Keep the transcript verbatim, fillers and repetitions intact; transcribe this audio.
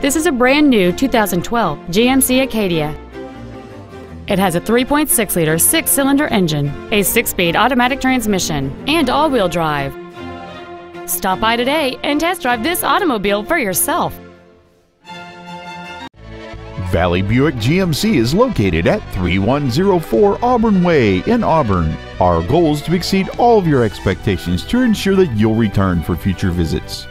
This is a brand new two thousand twelve G M C Acadia. It has a three point six liter six-cylinder engine, a six-speed automatic transmission, and all-wheel drive. Stop by today and test drive this automobile for yourself. Valley Buick G M C is located at three one zero four Auburn Way in Auburn. Our goal is to exceed all of your expectations to ensure that you'll return for future visits.